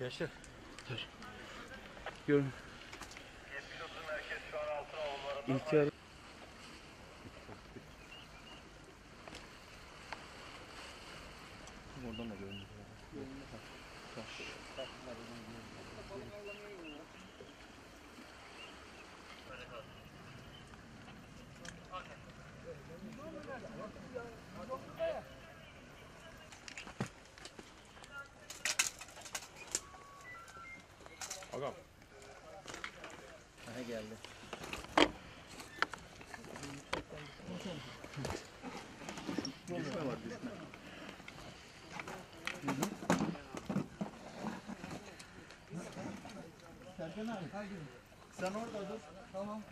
Gençler. Görün. İhtiyar. Oradan da görünüyor. Agam. Aha geldi. Düşme var, düşme. Serkan abi, sen orada dur. Tamam.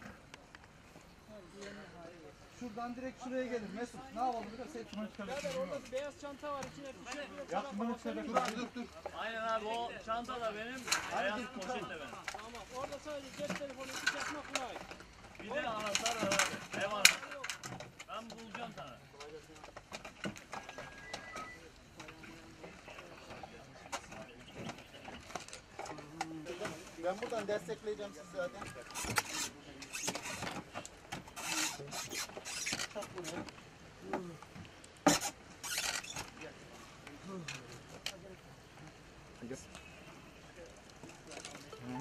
Şuradan direkt şuraya gelin Mesut. Ne yapalım biraz seçme çıkartalım. Orada beyaz çanta var içine fişe. Yapmalık sebep. Dur. Aynen abi o çanta da benim. Beyaz poşet de benim. Tamam. Orada sadece cep telefonu iki çakma kolay. Bir de anahtar var abi. Ne var? Ben bulacağım sana. Ben buradan destekleyeceğim sizi zaten.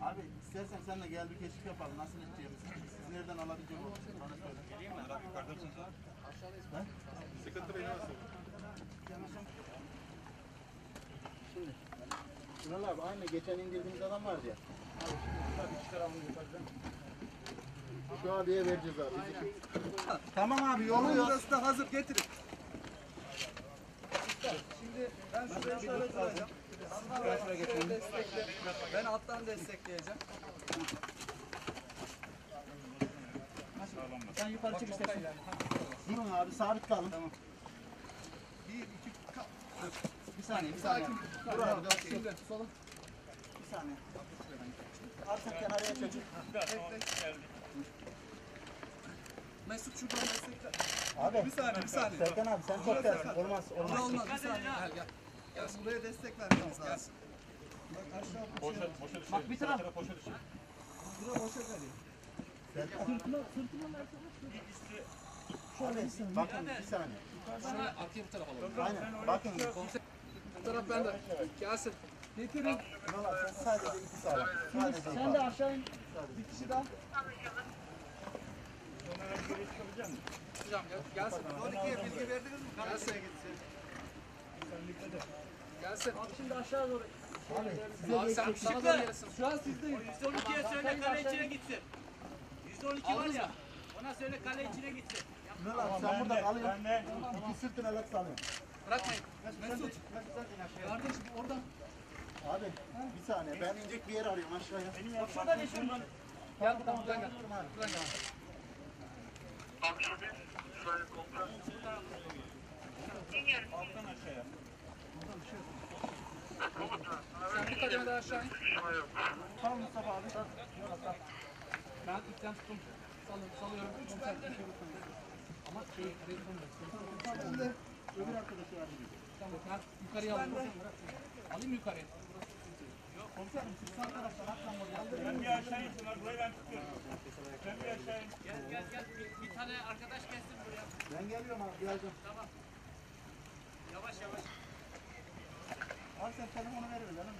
Abi istersen sen de gel bir keşif yapalım. Nasıl edeceğimiz? Siz nereden alabilecek olursunuz? Bana söyle. Geleyim mi? Yukarıda mısınız? Aşağıdayız. Sıkıntı beni nasıl? Şimdi. Şural abi aynı geçen indirdiğimiz adam vardı ya. Abi şimdi tabii iki tarafını yukarıdan. Şu abiye vereceğiz abi. Tamam abi yolun burası da hazır getirin. Şimdi ben şuraya sarı duracağım. Ben alttan destekleyeceğim. Sen yukarı çık istersen. Durun abi sabit kalın. Tamam. Bir saniye. Dur abi. Şimdi solun. Bir saniye. Artık kenara geçecek. Mesut şuradan destekler. Abi. Bir saniye. Serkan abi sen çok dersin. Olmaz. Bir saniye. Gel. Ya buraya destek vermemiz lazım. Boşa düşelim. Bak bir tarafa boşa düşelim. Buraya boşa vereyim. Sırtına versen şöyle. Bakın bir saniye. Şuna atayım bu tarafa alalım. Aynen. Bakın. Bu taraf bende. Kasım. Getirin. Sen sadece iki sağlam. Sen de aşağı in. Bir kişi daha. Onlara bir şey çıkabilecek misin? Hocam Kasım. 12'ye bilgi verdiniz mi? Kasım'a gitsin. Gelsin. Abi şimdi aşağı doğru. Abi sen sana doğru gelirsin. Şu an sizdeyiz. 112'ye söyle kale içine gitsin. 112 var ya. Ona söyle kale içine gitsin. Tamam, sen buradan alıyorsun. İki sırtına lak salıyorsun. Bırakmayın. Mesut. Kardeşim oradan. Abi bir saniye. Ben inecek bir yer arıyorum aşağıya. Bak şuradan geçiyorum. Gel buradan gel. Buradan gel. Abi şöyle kompres. Alttan aşağıya. Burada bir şey yok. Sen bu kademe daha aşağı in. Tamam Mustafa abi. Ben ilkten tuttum. Salıyorum. Ama şey... Öbür arkadaşı var. Tamam. Ben yukarıya alayım. Alayım yukarıya. Yok. Komiserim siz sağ taraftan atlan oraya. Ben bir aşağı in. Burayı ben tutuyorum. Ben bir aşağı in. Gel. Bir tane arkadaş gelsin buraya. Ben geliyorum abi. Geldim. Tamam. Yavaş. Abi sen telefonu verelim canım.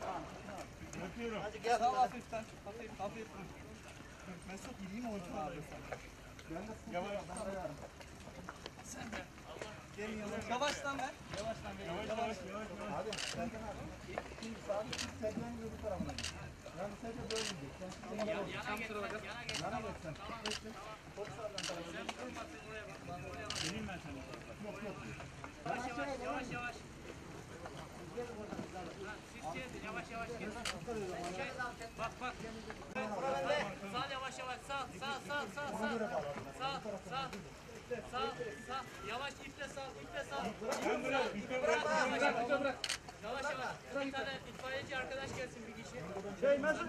Tamam. Öpüyorum. Hadi gel. Sağ hafiften çık. Hafif. Mesut gideyim oyuncu abi sen. Ben de sıkıntı yapalım. Sen de. Gelin yavaş. Yavaştan ver. Hadi. Sen de abi. Şimdi sağ bir tek ben yürü tarafına. Yani sadece böyle gidecek. Yana geç, yana geç. Yana geç sen. Benim ben sana. Yok. Yavaş. Yavaş gel. Bak. Sağ yavaş. Sağ. Sağ. Yavaş iple sağ. Bırak. Yavaş. Bir tane itfaiyeci arkadaş gelsin bir kişi. Mesut.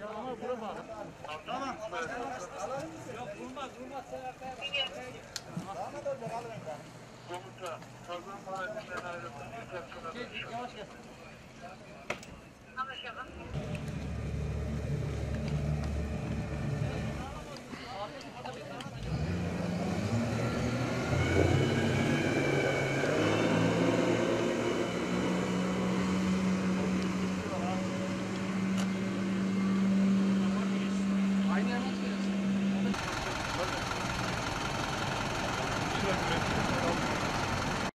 Ya ama bura bak. Tamam. Yok durmaz. Sen arkaya git. Bana da ver alırım ben. Komuta. Kazan mahallesinden ayrıldım. Yavaş gel. Anlaşalım. Aynı yerden söylüyorsun.